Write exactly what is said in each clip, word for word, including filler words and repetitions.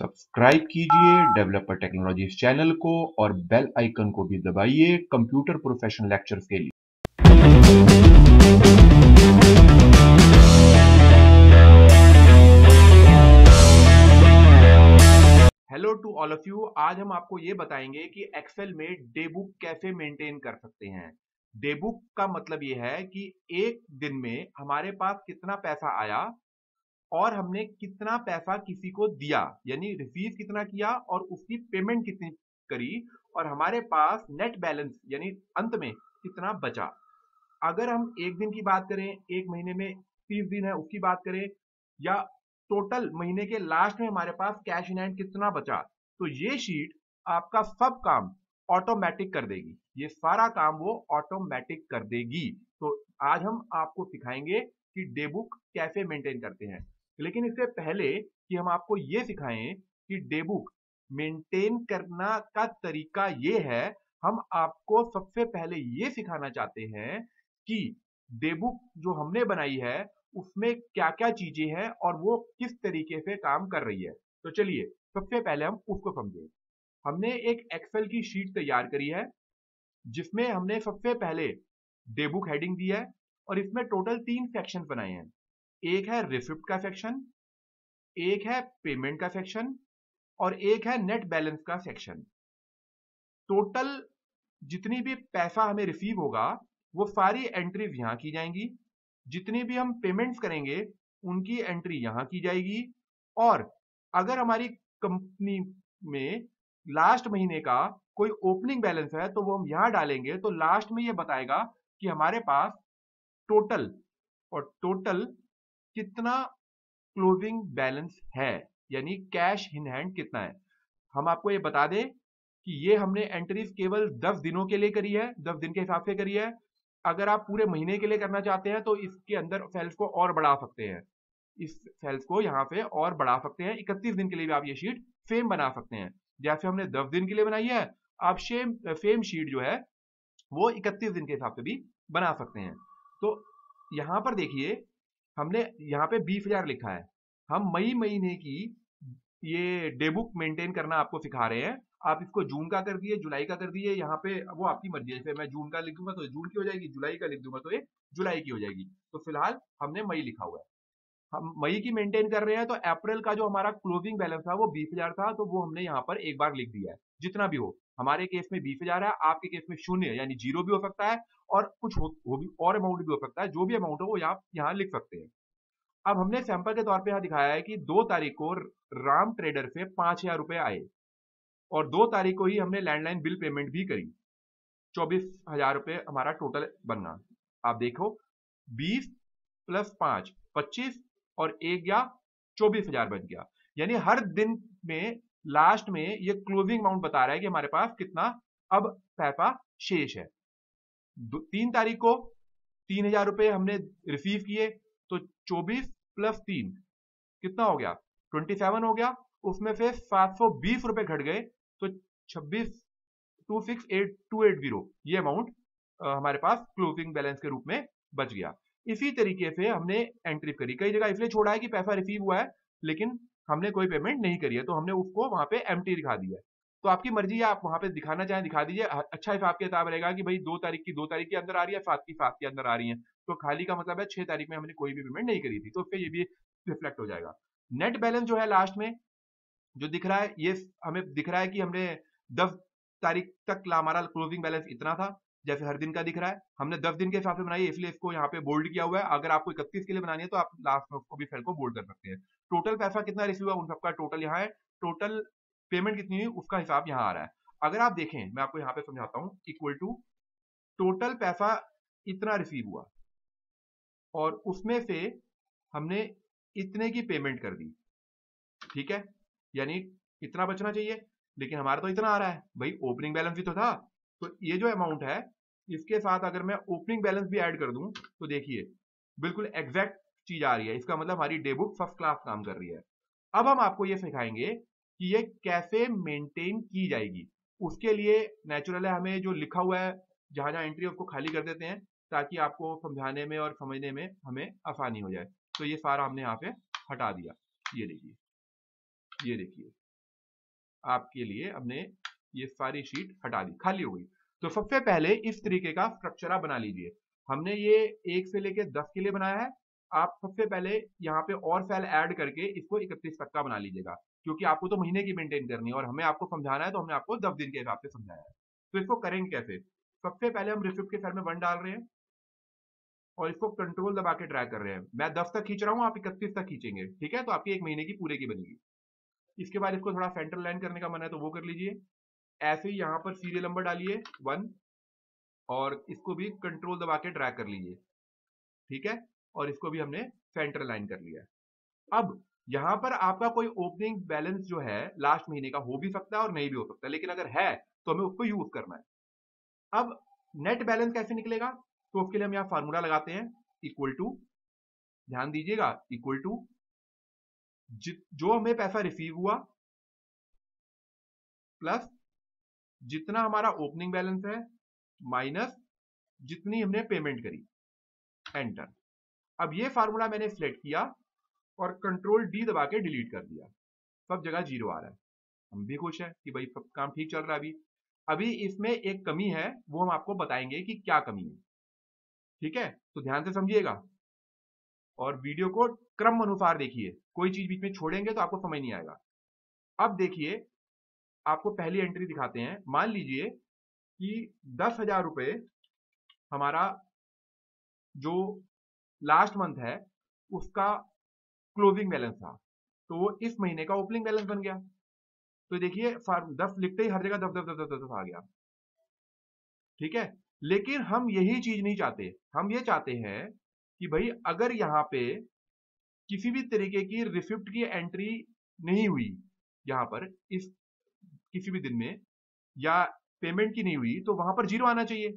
Subscribe कीजिए developer technologies channel को और बेल आइकन को भी दबाइए कंप्यूटर प्रोफेशनल लेक्चर्स के लिए। Hello to all of you, आज हम आपको ये बताएंगे कि एक्सेल में डे बुक कैसे मेंटेन कर सकते हैं। डे बुक का मतलब ये है कि एक दिन में हमारे पास कितना पैसा आया और हमने कितना पैसा किसी को दिया, यानी रिसीव कितना किया और उसकी पेमेंट कितनी करी, और हमारे पास नेट बैलेंस यानी अंत में कितना बचा। अगर हम एक दिन की बात करें, एक महीने में तीस दिन है उसकी बात करें, या टोटल महीने के लास्ट में हमारे पास कैश इन हैंड कितना बचा, तो ये शीट आपका सब काम ऑटोमेटिक कर देगी। ये सारा काम वो ऑटोमेटिक कर देगी। तो आज हम आपको सिखाएंगे कि डे बुक कैसे मेंटेन करते हैं, लेकिन इससे पहले कि हम आपको ये सिखाएं कि डे बुक मेंटेन करना का तरीका ये है, हम आपको सबसे पहले ये सिखाना चाहते हैं कि डे बुक जो हमने बनाई है उसमें क्या क्या चीजें हैं और वो किस तरीके से काम कर रही है। तो चलिए सबसे पहले हम उसको समझें। हमने एक एक्सेल की शीट तैयार करी है जिसमें हमने सबसे पहले डे बुक हेडिंग दी है और इसमें टोटल तीन सेक्शन बनाए हैं। एक है रिसिप्ट का सेक्शन, एक है पेमेंट का सेक्शन और एक है नेट बैलेंस का सेक्शन। टोटल जितनी भी पैसा हमें रिसीव होगा वो सारी एंट्रीज यहाँ की जाएंगी, जितनी भी हम पेमेंट्स करेंगे उनकी एंट्री यहाँ की जाएगी, और अगर हमारी कंपनी में लास्ट महीने का कोई ओपनिंग बैलेंस है तो वो हम यहाँ डालेंगे। तो लास्ट में ये बताएगा कि हमारे पास टोटल और टोटल कितना क्लोजिंग बैलेंस है, यानी कैश इन हैंड कितना है। हम आपको ये बता दें कि ये हमने एंट्रीज केवल दस दिनों के लिए करी है, दस दिन के हिसाब से करी है। अगर आप पूरे महीने के लिए करना चाहते हैं तो इसके अंदर सेल्स को और बढ़ा सकते हैं, इस सेल्स को यहाँ पे और बढ़ा सकते हैं। इकतीस दिन के लिए भी आप ये शीट सेम बना सकते हैं। जैसे हमने दस दिन के लिए बनाई है, आप सेम सेम शीट जो है वो इकतीस दिन के हिसाब से भी बना सकते हैं। तो यहाँ पर देखिए, हमने यहाँ पे बीस हजार लिखा है। हम मई महीने की ये डे बुक मेंटेन करना आपको सिखा रहे हैं। आप इसको जून का कर दिए, जुलाई का कर दिए, यहाँ पे वो आपकी मर्जी है। जैसे मैं जून का लिख दूंगा तो जून की हो जाएगी, जुलाई का लिख दूंगा तो ये जुलाई की हो जाएगी। तो फिलहाल हमने मई लिखा हुआ है, हम मई की मेंटेन कर रहे हैं। तो अप्रैल का जो हमारा क्लोजिंग बैलेंस था वो बीस हजार था, तो वो हमने यहाँ पर एक बार लिख दिया है। जितना भी हो, हमारे केस में बीस हजार है, आपके केस में शून्य यानी जीरो भी हो सकता है और कुछ हो, हो भी और अमाउंट भी हो सकता है। जो भी अमाउंट हो वो आप यहाँ लिख सकते हैं। अब हमने सैंपल के तौर पे यहाँ दिखाया है कि दो तारीख को राम ट्रेडर से पांच हजार रुपए आए और दो तारीख को ही हमने लैंडलाइन बिल पेमेंट भी करी। चौबीस हजार रुपये हमारा टोटल बनना। आप देखो बीस प्लस पांच पच्चीस और एक गया, चौबीस हजार बन गया। यानी हर दिन में लास्ट में ये क्लोजिंग अमाउंट बता रहा है कि हमारे पास कितना अब पैसा शेष है। तीन तारीख को तीन हजार रुपए हमने रिसीव किए, तो चौबीस प्लस तीन कितना हो गया, ट्वेंटी सेवन हो गया। उसमें से सात सौ बीस रुपए घट गए, तो छब्बीस two six eight two eight zero ये अमाउंट हमारे पास क्लोजिंग बैलेंस के रूप में बच गया। इसी तरीके से हमने एंट्री करी। कई जगह इसलिए छोड़ा है कि पैसा रिसीव हुआ है लेकिन हमने कोई पेमेंट नहीं करी है, तो हमने उसको वहां पे एम्प्टी दिखा दिया है। तो आपकी मर्जी है, आप वहां पे दिखाना चाहें दिखा दीजिए। अच्छा हिसाब के हिसाब रहेगा कि भाई दो तारीख की दो तारीख के अंदर आ रही है, सात की सात के अंदर आ रही है, तो खाली का मतलब है छह तारीख में हमने कोई भी पेमेंट नहीं करी थी, तो उस पर यह भी रिफ्लेक्ट हो जाएगा। नेट बैलेंस जो है लास्ट में जो दिख रहा है, ये हमें दिख रहा है कि हमने दस तारीख तक हमारा क्लोजिंग बैलेंस इतना था, जैसे हर दिन का दिख रहा है। हमने दस दिन के हिसाब से बनाई है इसलिए इसको यहाँ पे बोल्ड किया हुआ है। अगर आपको इकतीस के लिए बनानी है तो आप लास्ट में उसको भी सेल को बोल्ड कर सकते हैं। टोटल पैसा कितना रिसीव हुआ उन सबका टोटल यहाँ है, टोटल पेमेंट कितनी हुई उसका हिसाब यहाँ आ रहा है। अगर आप देखें, मैं आपको यहाँ पे समझाता हूँ, इक्वल टू टोटल पैसा इतना रिसीव हुआ और उसमें से हमने इतने की पेमेंट कर दी, ठीक है, यानी इतना बचना चाहिए लेकिन हमारा तो इतना आ रहा है। भाई ओपनिंग बैलेंस भी तो था, तो ये जो अमाउंट है इसके साथ अगर मैं ओपनिंग बैलेंस भी ऐड कर दूं तो देखिए बिल्कुल एग्जैक्ट चीज आ रही है। इसका मतलब हमारी डे बुक फर्स्ट क्लास काम कर रही है। अब हम आपको ये सिखाएंगे कि ये कैसे मेंटेन की जाएगी। उसके लिए नेचुरल है, हमें जो लिखा हुआ है जहां जहां एंट्री उसको खाली कर देते हैं ताकि आपको समझाने में और समझने में हमें आसानी हो जाए। तो ये सारा हमने यहाँ पे हटा दिया। ये देखिए, ये देखिए, आपके लिए हमने ये सारी शीट हटा दी, खाली हो गई। तो सबसे पहले इस तरीके का स्ट्रक्चर बना लीजिए। हमने ये एक से लेके दस के लिए बनाया है। आप सबसे पहले यहाँ पे और सेल ऐड करके इसको इकतीस तक का बना लीजिएगा, क्योंकि आपको तो महीने की मेंटेन करनी है और हमें आपको समझाना है, तो हमने आपको दस दिन के हिसाब से समझाया है। तो इसको करेंगे कैसे? सबसे पहले हम रिसिप्ट के सेल में वन डाल रहे हैं और इसको कंट्रोल दबा के ड्रैग कर रहे हैं। मैं दस तक खींच रहा हूँ, आप इकतीस तक खींचेंगे, ठीक है? तो आपकी एक महीने की पूरे की बनेगी। इसके बाद इसको थोड़ा सेंटर लाइन करने का मन है तो वो कर लीजिए। ऐसे ही यहाँ पर सीरियल नंबर डालिए वन और इसको भी कंट्रोल दबा के ड्रैग कर लीजिए, ठीक है? और इसको भी हमने सेंटर लाइन कर लिया। अब यहाँ पर आपका कोई ओपनिंग बैलेंस जो है लास्ट महीने का हो भी सकता है और नहीं भी हो सकता, लेकिन अगर है तो हमें उसको यूज करना है। अब नेट बैलेंस कैसे निकलेगा, तो उसके लिए हम यहाँ फार्मूला लगाते हैं इक्वल टू, ध्यान दीजिएगा, इक्वल टू जो हमें पैसा रिसीव हुआ प्लस जितना हमारा ओपनिंग बैलेंस है माइनस जितनी हमने पेमेंट करी, एंटर। अब ये फार्मूला मैंने सिलेक्ट किया और कंट्रोल डी दबा के डिलीट कर दिया। सब जगह जीरो आ रहा है, हम भी खुश हैं कि भाई सब काम ठीक चल रहा है। अभी अभी इसमें एक कमी है, वो हम आपको बताएंगे कि क्या कमी है, ठीक है? तो ध्यान से समझिएगा और वीडियो को क्रम अनुसार देखिए, कोई चीज बीच में छोड़ेंगे तो आपको समझ नहीं आएगा। अब देखिए, आपको पहली एंट्री दिखाते हैं। मान लीजिए कि दस हजार रुपये हमारा जो लास्ट मंथ है उसका क्लोजिंग बैलेंस था, तो वो इस महीने का ओपनिंग बैलेंस बन गया। तो देखिए दस लिखते ही हर जगह दस दस दस दस दस आ गया, ठीक है? लेकिन हम यही चीज नहीं चाहते। हम ये चाहते हैं कि भाई अगर यहाँ पे किसी भी तरीके की रिसिप्ट की एंट्री नहीं हुई, यहाँ पर इस किसी भी दिन में या पेमेंट की नहीं हुई, तो वहां पर जीरो आना चाहिए।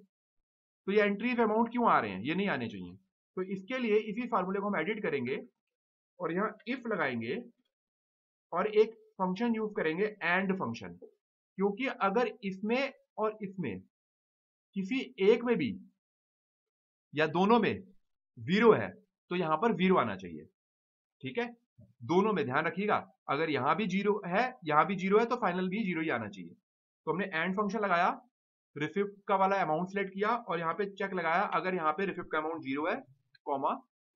तो ये एंट्रीज अमाउंट क्यों आ रहे हैं, ये नहीं आने चाहिए। तो इसके लिए इसी फार्मूले को हम एडिट करेंगे और यहाँ इफ लगाएंगे और एक फंक्शन यूज करेंगे एंड फंक्शन, क्योंकि अगर इसमें और इसमें किसी एक में भी या दोनों में जीरो है तो यहाँ पर जीरो आना चाहिए, ठीक है? दोनों में ध्यान रखिएगा, अगर यहां भी जीरो है यहां भी जीरो है तो फाइनल भी जीरो ही आना चाहिए। तो हमने एंड फंक्शन लगाया, रिसिप्ट का वाला अमाउंट सेलेक्ट किया और यहाँ पे चेक लगाया अगर यहाँ पे रिसिप्ट का अमाउंट जीरो है, कॉमा।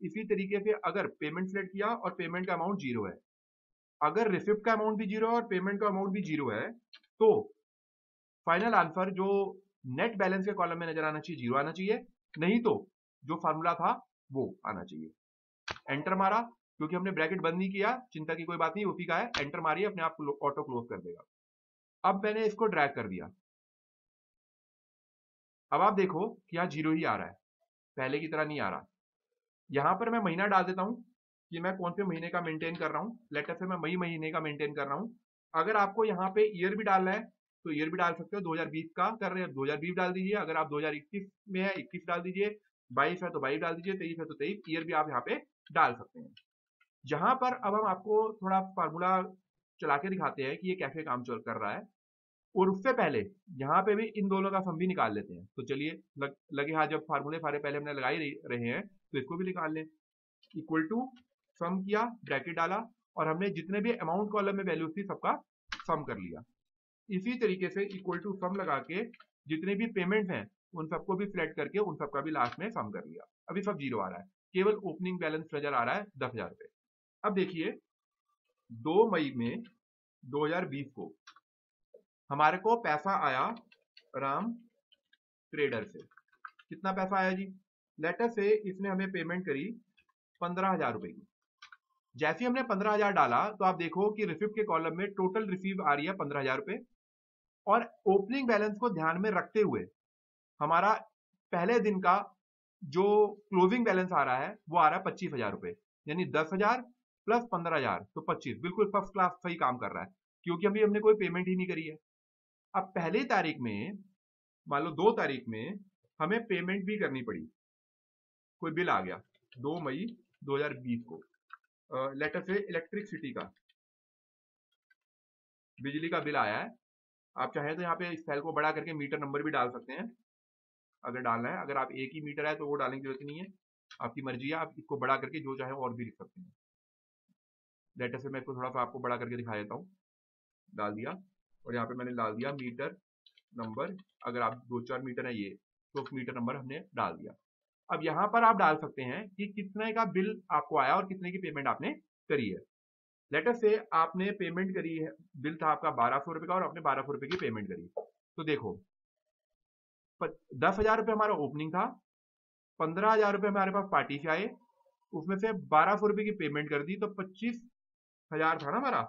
इसी तरीके से अगर पेमेंट सेलेक्ट किया और पेमेंट का अमाउंट जीरो है, अगर रिसिप्ट का अमाउंट भी जीरो है और पेमेंट का अमाउंट भी जीरो है, तो फाइनल आंसर जो नेट बैलेंस के कॉलम में नजर आना चाहिए जीरो आना चाहिए, नहीं तो जो फार्मूला था वो आना चाहिए। एंटर मारा, क्योंकि हमने ब्रैकेट बंद नहीं किया, चिंता की कोई बात नहीं, उसी का है। एंटर मारिए, अपने आप ऑटो क्लोज कर देगा। अब मैंने इसको ड्रैग कर दिया, अब आप देखो कि यहाँ जीरो ही आ रहा है, पहले की तरह नहीं आ रहा। यहाँ पर मैं महीना डाल देता हूँ कि मैं कौन से महीने का मेंटेन कर रहा हूँ। लेट अस से मैं मई महीने का मेंटेन कर रहा हूँ। अगर आपको यहाँ पे ईयर भी डालना है तो ईयर भी डाल सकते हो। दो हज़ार बीस का कर रहे हैं दो हज़ार बीस डाल दीजिए, अगर आप दो हज़ार इक्कीस में है इक्कीस डाल दीजिए, बाईस है तो बाईस डाल दीजिए, तेईस है तो तेईस, ईयर भी आप यहाँ पे डाल सकते हैं। यहाँ पर अब हम आपको थोड़ा फार्मूला चला के दिखाते हैं कि ये कैसे काम चल कर रहा है, और उससे पहले यहाँ पे भी इन दोनों का सम भी निकाल लेते हैं। तो चलिए लग, लगे हाथ जब फार्मूले सारे पहले हमने लगा ही रहे हैं तो इसको भी निकाल लें। इक्वल टू सम किया, ब्रैकेट डाला और हमने जितने भी अमाउंट कॉलम में वैल्यूज थी सबका सम कर लिया। इसी तरीके से इक्वल टू सम लगा के जितने भी पेमेंट हैं उन सबको भी सिलेक्ट करके उन सबका भी लास्ट में सम कर लिया। अभी सब जीरो आ रहा है, केवल ओपनिंग बैलेंस नजर आ रहा है दस हजार पे। अब देखिए दो मई में दो हज़ार बीस को हमारे को पैसा आया राम ट्रेडर से। कितना पैसा आया जी? लेटर से इसने हमें पेमेंट करी पंद्रह हजार रुपए की। जैसे हमने पंद्रह हजार डाला तो आप देखो कि रिसिप्ट के कॉलम में टोटल रिसीव आ रही है पंद्रह हजार रुपए, और ओपनिंग बैलेंस को ध्यान में रखते हुए हमारा पहले दिन का जो क्लोजिंग बैलेंस आ रहा है वो आ रहा है पच्चीस हजार रुपए, यानी दस हजार प्लस पंद्रह हजार तो पच्चीस। बिल्कुल फर्स्ट क्लास सही काम कर रहा है, क्योंकि अभी हमने कोई पेमेंट ही नहीं करी है। अब पहली तारीख में, मान लो दो तारीख में हमें पेमेंट भी करनी पड़ी, कोई बिल आ गया दो मई दो हज़ार बीस को, लेटर से इलेक्ट्रिसिटी का बिजली का बिल आया है। आप चाहें तो यहाँ पे इस सेल को बड़ा करके मीटर नंबर भी डाल सकते हैं अगर डालना है। अगर आप एक ही मीटर है तो वो डालने की जरूरत नहीं है, आपकी मर्जी है, आप इसको बड़ा करके जो चाहे और भी लिख सकते हैं। लेटर से मैं इसको थोड़ा सा आपको बड़ा करके दिखा देता हूँ, डाल दिया। और यहाँ पे मैंने डाल दिया मीटर नंबर। अगर आप दो चार मीटर है ये तो मीटर नंबर हमने डाल दिया। अब यहाँ पर आप डाल सकते हैं कि कितने का बिल आपको आया और कितने की पेमेंट आपने करी है। लेट अस से आपने पेमेंट करी है, बिल था आपका बारह सौ रुपये का और आपने बारह सौ रुपये की पेमेंट करी। तो देखो दस हजार रुपये हमारा ओपनिंग था, पंद्रह हजार रुपये हमारे पास पार्टी से आए, उसमें से बारह सौ रुपये की पेमेंट कर दी तो पच्चीस हजार था ना हमारा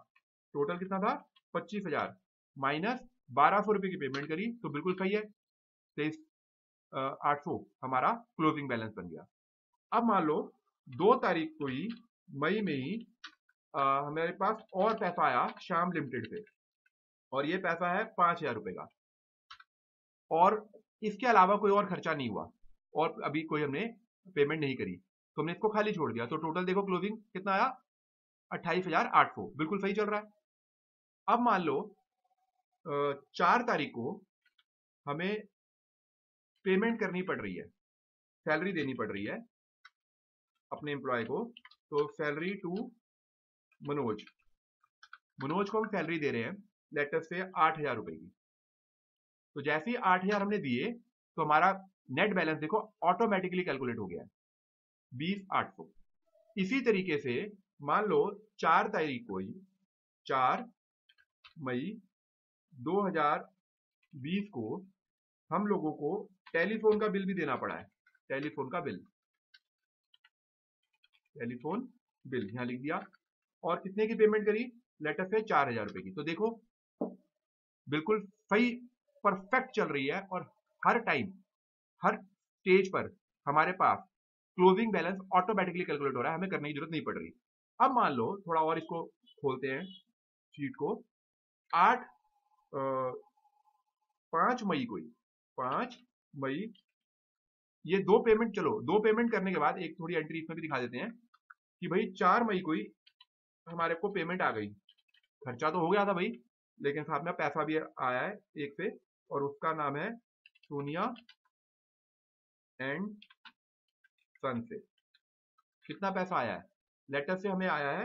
टोटल। कितना था? पच्चीस हजार माइनस बारह सौ रुपये की पेमेंट करी तो बिल्कुल सही है, तेईस आठ सौ हमारा क्लोजिंग बैलेंस बन गया। अब मान लो दो तारीख को ही मई में ही आ, हमारे पास और पैसा आया श्याम लिमिटेड से और ये पैसा है पांच हजार रुपये का और इसके अलावा कोई और खर्चा नहीं हुआ और अभी कोई हमने पेमेंट नहीं करी तो हमने इसको खाली छोड़ दिया। तो टोटल देखो क्लोजिंग कितना आया, अट्ठाईस हजार आठ सौ, बिल्कुल सही चल रहा है। अब मान लो चार तारीख को हमें पेमेंट करनी पड़ रही है, सैलरी देनी पड़ रही है अपने एम्प्लॉय को। तो सैलरी टू मनोज, मनोज को हम सैलरी दे रहे हैं लेट अस से आठ हजार रुपए की। तो जैसे ही आठ हजार हमने दिए तो हमारा नेट बैलेंस देखो ऑटोमेटिकली कैलकुलेट हो गया है बीस आठ सौ। इसी तरीके से मान लो चार तारीख को ही चार मई दो हजार बीस को हम लोगों को टेलीफोन का बिल भी देना पड़ा है। टेलीफोन का बिल, टेलीफोन बिल यहां लिख दिया और कितने की पेमेंट करी? लेट अस से चार हजार रुपए की। तो देखो बिल्कुल सही परफेक्ट चल रही है और हर टाइम हर स्टेज पर हमारे पास क्लोजिंग बैलेंस ऑटोमेटिकली कैलकुलेट हो रहा है, हमें करने की जरूरत नहीं पड़ रही। अब मान लो थोड़ा और इसको खोलते हैं शीट को। आठ पांच मई को ही पांच मई ये दो पेमेंट, चलो दो पेमेंट करने के बाद एक थोड़ी एंट्री इसमें भी दिखा देते हैं कि भाई चार मई को ही हमारे को पेमेंट आ गई। खर्चा तो हो गया था भाई लेकिन साथ में पैसा भी आया है एक से और उसका नाम है सोनिया एंड सन से। कितना पैसा आया है? लेट अस से हमें आया है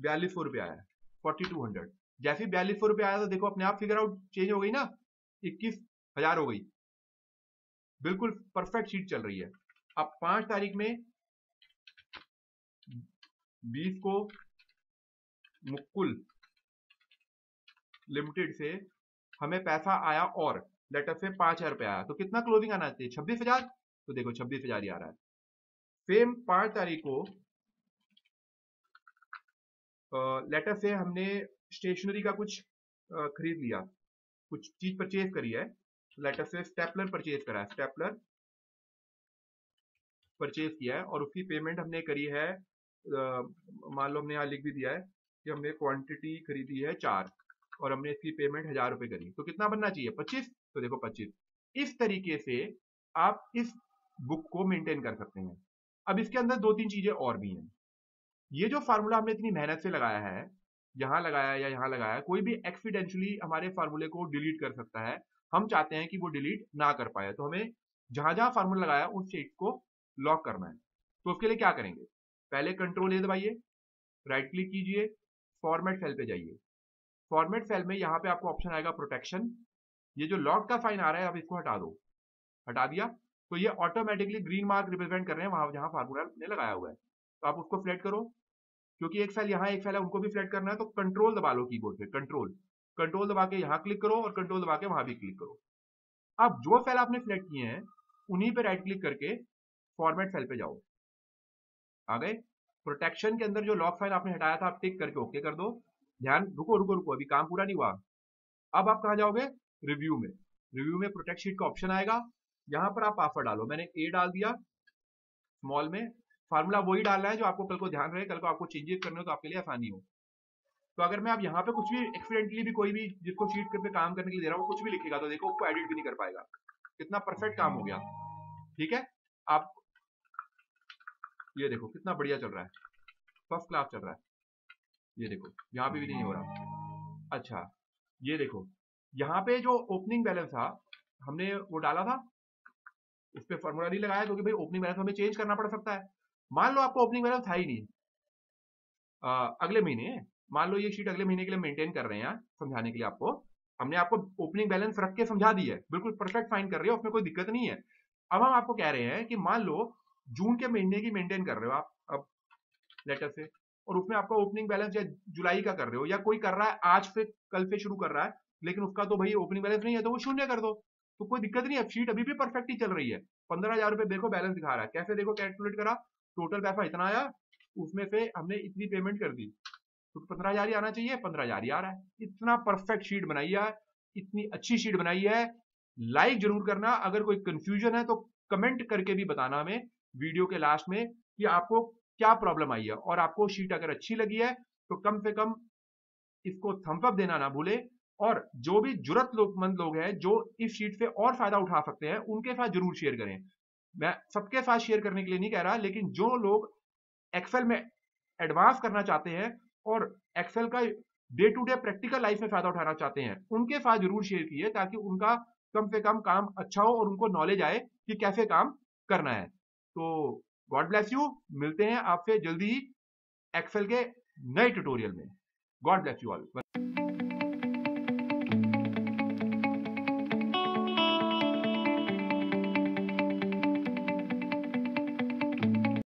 बयालीस सौ रुपया आया है, फोर्टी टू हंड्रेड। जैसे ही बयालीस सौ रुपया आया तो देखो अपने आप फिगर आउट चेंज हो गई ना, इक्कीस हजार हो गई, बिल्कुल परफेक्ट शीट चल रही है। अब पांच तारीख में बीस को मुकुल लिमिटेड से हमें पैसा आया और लेट अस से पांच हजार रुपया आया तो कितना क्लोजिंग आना चाहिए? छब्बीस हजार। तो देखो छब्बीस हजार ही आ रहा है। सेम पांच तारीख को लेट अस से हमने स्टेशनरी का कुछ uh, खरीद लिया, कुछ चीज परचेज करी है। लेट अस से स्टेपलर परचेज करा है, स्टेपलर परचेज किया है और उसकी पेमेंट हमने करी है। Uh, मान लो हमने यहाँ लिख भी दिया है कि हमने क्वांटिटी खरीदी है चार और हमने इसकी पेमेंट हजार रुपए करी तो कितना बनना चाहिए? पच्चीस। तो देखो पच्चीस। इस तरीके से आप इस बुक को मेंटेन कर सकते हैं। अब इसके अंदर दो तीन चीजें और भी हैं। ये जो फार्मूला हमने इतनी मेहनत से लगाया है, यहाँ लगाया या यहाँ लगाया, कोई भी एक्सीडेंटली हमारे फार्मूले को डिलीट कर सकता है। हम चाहते हैं कि वो डिलीट ना कर पाए तो हमें जहां जहां फार्मूला लगाया उस शीट को लॉक करना है। तो उसके लिए क्या करेंगे? पहले कंट्रोल ए दबाइए, राइट क्लिक कीजिए, फॉर्मेट सेल पे जाइए। फॉर्मेट सेल में यहाँ पे आपको ऑप्शन आएगा प्रोटेक्शन। ये जो लॉक का साइन आ रहा है आप इसको हटा दो। हटा दिया तो ये ऑटोमेटिकली ग्रीन मार्क रिप्रेजेंट कर रहे हैं वहां जहां फार्मूला ने लगाया हुआ है। तो आप उसको फ्लैट करो, क्योंकि एक सेल यहाँ एक सेल है उनको भी फ्लैट करना है। तो कंट्रोल दबा लो कीबोर्ड पे, कंट्रोल कंट्रोल दबा के यहाँ क्लिक करो और कंट्रोल दबा के वहां भी क्लिक करो। अब जो सेल आपने फ्लैट किए हैं उन्हीं पर राइट क्लिक करके फॉर्मेट सेल पे जाओ। आ गए प्रोटेक्शन के अंदर जो लॉक फाइल आपने हटाया था आप टिक करके ओके कर दो। ध्यान रुको रुको रुको, अभी काम पूरा नहीं हुआ। अब आप कहाँ जाओगे? रिव्यू में। रिव्यू में प्रोटेक्ट शीट का ऑप्शन आएगा, यहाँ पर आप पासवर्ड डालो। मैंने ए डाल दिया स्मॉल में। फार्मूला वही डालना है जो आपको कल को ध्यान रहे, कल को आपको चेंजेस करने हो तो आपके लिए आसानी हो। तो अगर मैं आप यहाँ पे कुछ भी एक्सीडेंटली भी कोई भी जिसको शीट पे काम करने के लिए दे रहा हूँ कुछ भी लिखेगा तो देखो उसको एडिट भी नहीं कर पाएगा। कितना परफेक्ट काम हो गया। ठीक है, आप ये देखो कितना बढ़िया चल रहा है, फर्स्ट क्लास चल रहा है। ये देखो यहाँ पे भी नहीं हो रहा। अच्छा ये देखो यहाँ पे जो ओपनिंग बैलेंस था हमने वो डाला था, उस पर फॉर्मूला नहीं लगाया क्योंकि भाई ओपनिंग बैलेंस हमें चेंज करना पड़ सकता है। मान लो आपको ओपनिंग बैलेंस था ही नहीं आ, अगले महीने मान लो ये शीट अगले महीने के लिए मेंटेन कर रहे हैं, समझाने के लिए आपको, हमने आपको ओपनिंग बैलेंस रख के समझा दी है, बिल्कुल परफेक्ट फाइन कर रहे हो, उसमें कोई दिक्कत नहीं है। अब हम आपको कह रहे हैं कि मान लो जून के महीने की मेंटेन कर रहे हो आप अब लेटर से, और उसमें आपका ओपनिंग बैलेंस या जुलाई का कर रहे हो, या कोई कर रहा है आज से कल से शुरू कर रहा है लेकिन उसका तो भाई ओपनिंग बैलेंस नहीं है, तो वो शून्य कर दो, तो कोई दिक्कत नहीं है, शीट अभी भी परफेक्ट ही चल रही है। पंद्रह हजार रुपये देखो बैलेंस दिखा रहा है, कैसे देखो कैलकुलेट करा, टोटल पैसा इतना आया, उसमें से हमने इतनी पेमेंट कर दी, तो पंद्रह हजार ही आना चाहिए, पंद्रह हजार ही आ रहा है। इतना परफेक्ट शीट बनाई है, इतनी अच्छी शीट बनाई है। लाइक जरूर करना, अगर कोई कंफ्यूजन है तो कमेंट करके भी बताना हमें वीडियो के लास्ट में कि आपको क्या प्रॉब्लम आई है, और आपको शीट अगर अच्छी लगी है तो कम से कम इसको थम्स अप देना ना भूले, और जो भी जरूरतमंद लोग हैं जो इस शीट से और फायदा उठा सकते हैं उनके साथ जरूर शेयर करें। मैं सबके साथ शेयर करने के लिए नहीं कह रहा, लेकिन जो लोग एक्सेल में एडवांस करना चाहते हैं और एक्सेल का day to day practical life में फायदा उठाना चाहते हैं उनके साथ जरूर शेयर किए, ताकि उनका कम से कम काम अच्छा हो और उनको नॉलेज आए कि कैसे काम करना है। तो गॉड ब्लेस यू, मिलते हैं आपसे जल्दी ही एक्सेल के नए ट्यूटोरियल में। God bless you all.